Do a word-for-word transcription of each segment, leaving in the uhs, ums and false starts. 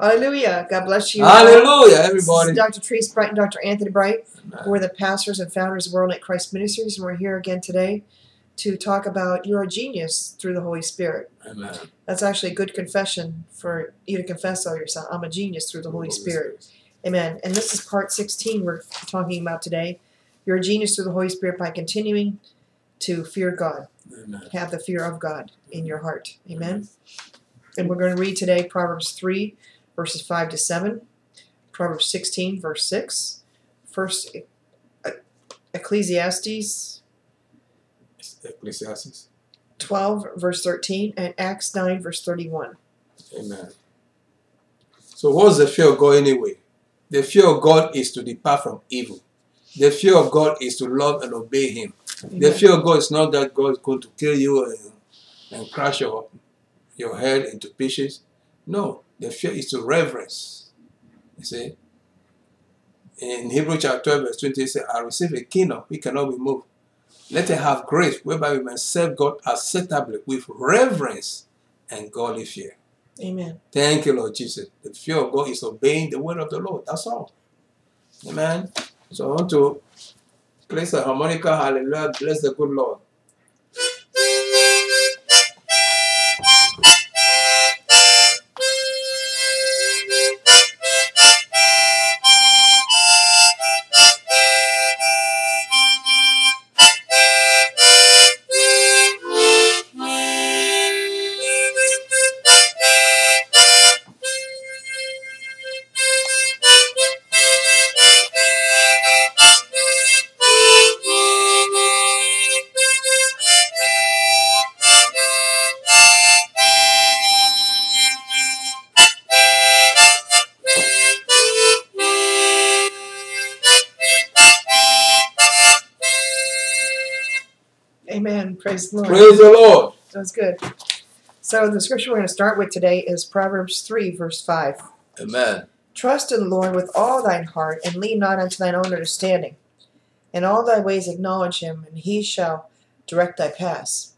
Hallelujah. God bless you. Hallelujah, everybody. This is Doctor Therese Bright and Doctor Anthony Bright. Amen. We're the pastors and founders of Worldnet Christ Ministries, and we're here again today to talk about you're a genius through the Holy Spirit. Amen. That's actually a good confession for you to confess all yourself. I'm a genius through the Holy, Holy Spirit. Spirit. Amen. And this is part sixteen we're talking about today. You're a genius through the Holy Spirit by continuing to fear God. Amen. Have the fear of God in your heart. Amen. Amen. And we're going to read today Proverbs three, verses five to seven, Proverbs sixteen, verse six, First Ecclesiastes, Ecclesiastes twelve, verse thirteen, and Acts nine, verse thirty-one. Amen. So what's the fear of God anyway? The fear of God is to depart from evil. The fear of God is to love and obey Him. Amen. The fear of God is not that God is going to kill you and, and crush your, your head into pieces. No. The fear is to reverence. You see? In Hebrews chapter twelve, verse twenty, it says, I receive a kingdom, we cannot be moved. Let it have grace, whereby we may serve God acceptably with reverence and godly fear. Amen. Thank you, Lord Jesus. The fear of God is obeying the word of the Lord. That's all. Amen. So I want to place a harmonica. Hallelujah. Bless the good Lord. Praise the Lord. Praise the Lord. That's good. So the scripture we're going to start with today is Proverbs three, verse five. Amen. Trust in the Lord with all thine heart, and lean not unto thine own understanding. In all thy ways acknowledge Him, and He shall direct thy paths.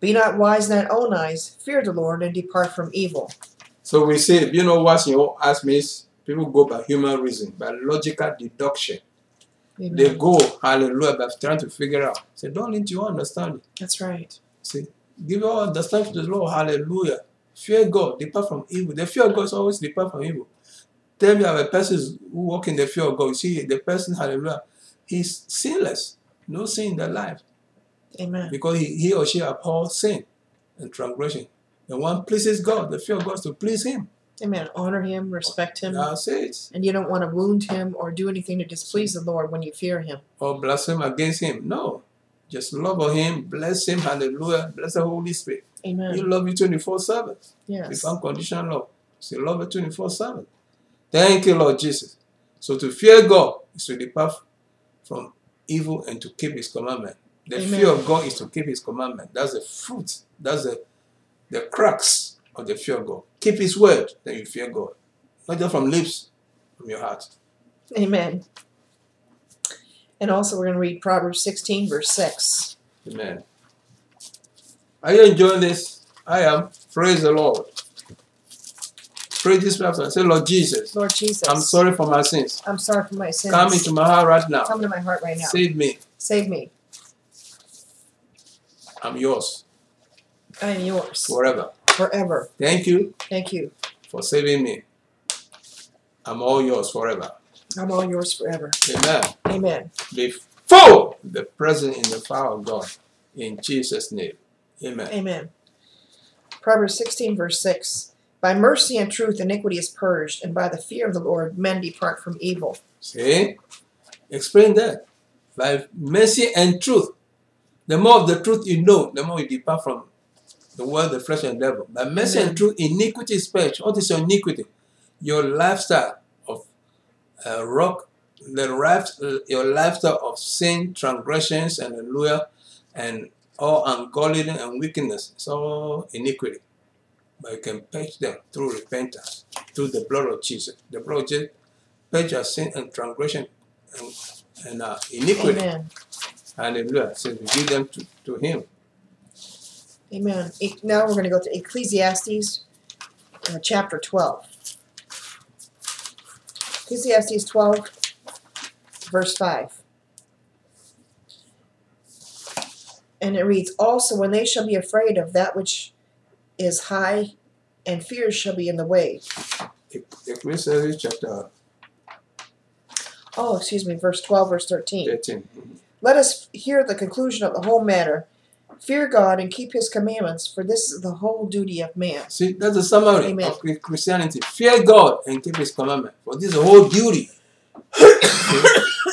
Be not wise in thine own eyes. Fear the Lord, and depart from evil. So we say, you know what your own eyes means? People go by human reason, by logical deduction. Amen. They go, hallelujah, by trying to figure out. Say, don't need your understanding. That's right. See, give your understanding to the Lord, hallelujah. Fear God, depart from evil. The fear of God is always depart from evil. Tell me, a person who walks in the fear of God, you see, the person, hallelujah, he's sinless. No sin in their life. Amen. Because he, he or she abhors sin and transgression. The one pleases God, the fear of God is to please Him. Amen. Honor Him, respect Him. That's it. And you don't want to wound Him or do anything to displease the Lord when you fear Him. Or blaspheme against Him. No. Just love on Him, bless Him, hallelujah, bless the Holy Spirit. Amen. You love you twenty-four seven. Yes. It's unconditional love. So you love it twenty-four seven. Thank you, Lord Jesus. So to fear God is to depart from evil and to keep His commandment. The Amen. Fear of God is to keep His commandment. That's the fruit. That's the, the crux of the fear of God. Keep His word, then you fear God. Not just from lips, from your heart. Amen. And also we're going to read Proverbs sixteen, verse six. Amen. Are you enjoying this? I am. Praise the Lord. Pray this platform. Say, Lord Jesus. Lord Jesus. I'm sorry for my sins. I'm sorry for my sins. Come into my heart right now. Come to my heart right now. Save me. Save me. I'm yours. I am yours. Forever. Forever. Thank you. Thank you. For saving me. I'm all yours forever. I'm all yours forever. Amen. Amen. Be full of the presence in the power of God. In Jesus' name. Amen. Amen. Proverbs sixteen, verse six. By mercy and truth iniquity is purged, and by the fear of the Lord men depart from evil. See? Explain that. By mercy and truth. The more of the truth you know, the more you depart from the world, the flesh, and devil. By mercy Amen. And truth, iniquity is purged. What is your iniquity? Your lifestyle of uh, rock, the raft, your lifestyle of sin, transgressions, and hallelujah, and all ungodliness and wickedness. It's all iniquity. But you can purge them through repentance, through the blood of Jesus. The blood of Jesus purges your sin and transgression and, and uh, iniquity. Amen. Hallelujah. So we give them to, to Him. Amen. Now we're going to go to Ecclesiastes uh, chapter twelve. Ecclesiastes twelve, verse five. And it reads, also, when they shall be afraid of that which is high, and fear shall be in the way. Ecclesiastes chapter. Oh, excuse me, verse twelve, verse thirteen. thirteen. Let us hear the conclusion of the whole matter. Fear God and keep His commandments, for this is the whole duty of man. See, that's the summary Amen. of Christianity. Fear God and keep His commandments, for this is the whole duty.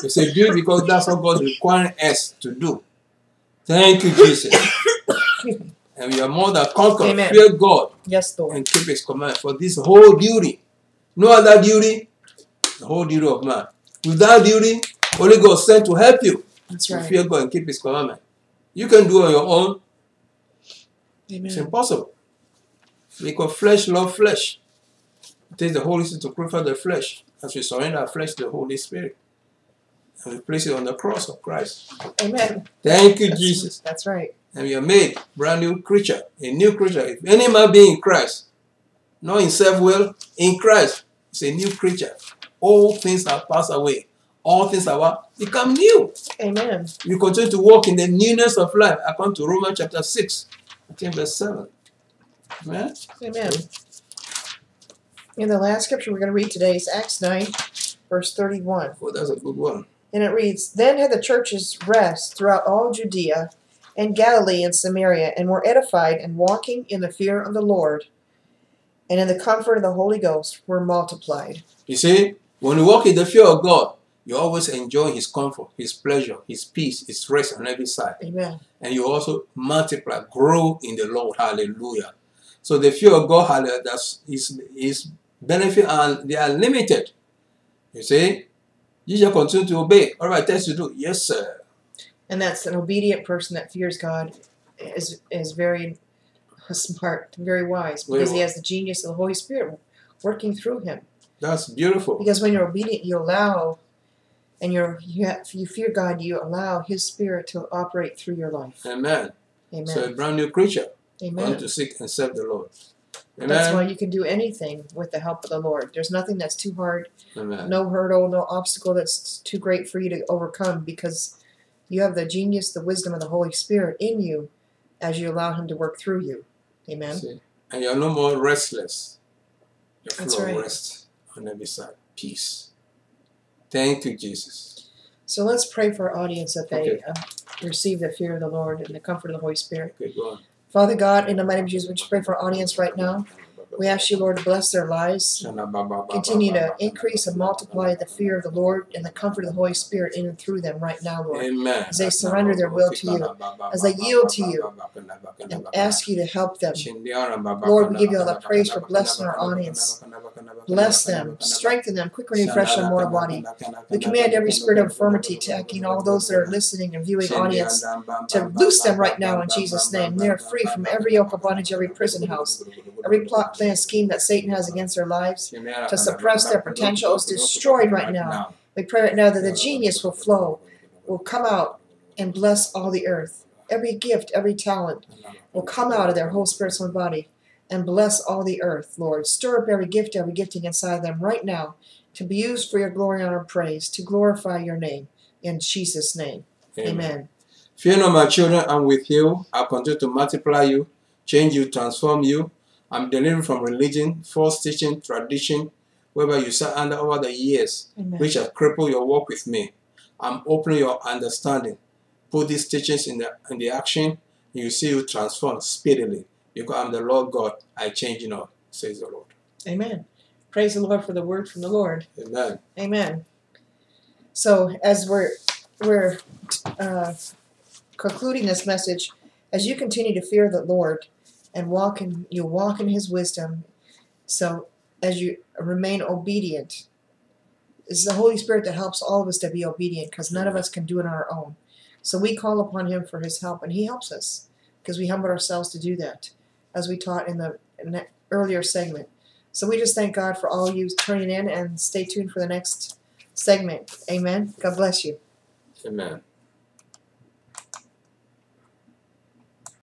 It's a duty because that's what God is requiring us to do. Thank you, Jesus. And we are more than conquerors. Amen. Fear God yes, Lord. and keep His commandments, for this whole duty. No other duty, the whole duty of man. Without duty, Holy God sent to help you. That's right. Fear God and keep His commandments. You can do it on your own. Amen. It's impossible. Because flesh loves flesh. It takes the Holy Spirit to crucify the flesh. As we surrender our flesh to the Holy Spirit. And we place it on the cross of Christ. Amen. Thank you, that's, Jesus. That's right. And we are made a brand new creature. A new creature. If any man be in Christ, not in self-will, in Christ, it's a new creature. All things have passed away. All things are what? Become new. Amen. You continue to walk in the newness of life. According to Romans chapter six, I think verse seven. Amen. Amen. In the last scripture we're going to read today is Acts nine, verse thirty-one. Oh, that's a good one. And it reads, then had the churches rest throughout all Judea and Galilee and Samaria, and were edified and walking in the fear of the Lord, and in the comfort of the Holy Ghost were multiplied. You see, when we walk in the fear of God, you always enjoy His comfort, His pleasure, His peace, His rest on every side. Amen. And you also multiply, grow in the Lord. Hallelujah. So the fear of God, hallelujah, that's His, his benefit, and they are limited. You see? You shall continue to obey. All right, that's to do. Yes, sir. And that's an obedient person that fears God is, is very smart, very wise, because he has the genius of the Holy Spirit working through him. That's beautiful. Because when you're obedient, you allow... And you're, you have, you fear God, you allow His Spirit to operate through your life. Amen. Amen. So a brand new creature. Amen. To seek and serve the Lord. Amen. That's why you can do anything with the help of the Lord. There's nothing that's too hard. Amen. No hurdle, no obstacle that's too great for you to overcome, because you have the genius, the wisdom of the Holy Spirit in you as you allow Him to work through you. Amen. See? And you're no more restless. You're full that's right. of rest on every side. Peace. Thank you, Jesus. So let's pray for our audience that they okay. uh, receive the fear of the Lord and the comfort of the Holy Spirit. Okay, go on. Father God, in the mighty name of Jesus, we just pray for our audience right now. We ask you, Lord, to bless their lives. Continue to increase and multiply the fear of the Lord and the comfort of the Holy Spirit in and through them right now, Lord. Amen. As they surrender their will to you, as they yield to you, and ask you to help them. Lord, we give you all the praise for blessing our audience. Bless them, strengthen them, quickly refresh their mortal body. We command every spirit of infirmity attacking all those that are listening and viewing audience to loose them right now in Jesus' name. They are free from every yoke of bondage, every prison house, every plot, plan, scheme that Satan has against their lives to suppress their potential is destroyed right now. We pray right now that the genius will flow, will come out and bless all the earth. Every gift, every talent will come out of their whole spiritual body and bless all the earth, Lord. Stir up every gift, every gifting inside them right now to be used for your glory, honor, and praise, to glorify your name. In Jesus' name, amen. Amen. Fear not, my children, I'm with you. I'll continue to multiply you, change you, transform you. I'm delivered from religion, false teaching, tradition, wherever you sat under over the years, Amen. Which have crippled your walk with me. I'm opening your understanding. Put these teachings in the, in the action, and you see you transform speedily. Because I'm the Lord God, I change not, says the Lord. Amen. Praise the Lord for the word from the Lord. Amen. Amen. So as we're, we're uh, concluding this message, as you continue to fear the Lord, and walk in, you walk in His wisdom. So as you remain obedient, it's the Holy Spirit that helps all of us to be obedient, because none of us can do it on our own. So we call upon Him for His help, and He helps us because we humble ourselves to do that, as we taught in the, in the earlier segment. So we just thank God for all you tuning in, and stay tuned for the next segment. Amen. God bless you. Amen.